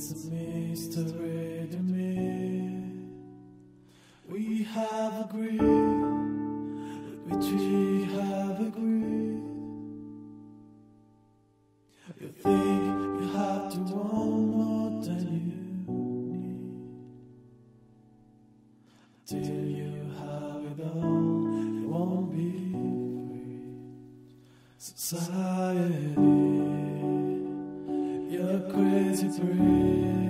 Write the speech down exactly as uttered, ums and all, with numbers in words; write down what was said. It's a mystery to me. We have agreed that we three have agreed. You think you have to want more than you need. Till you have it all, you won't be free. Society, you're crazy free.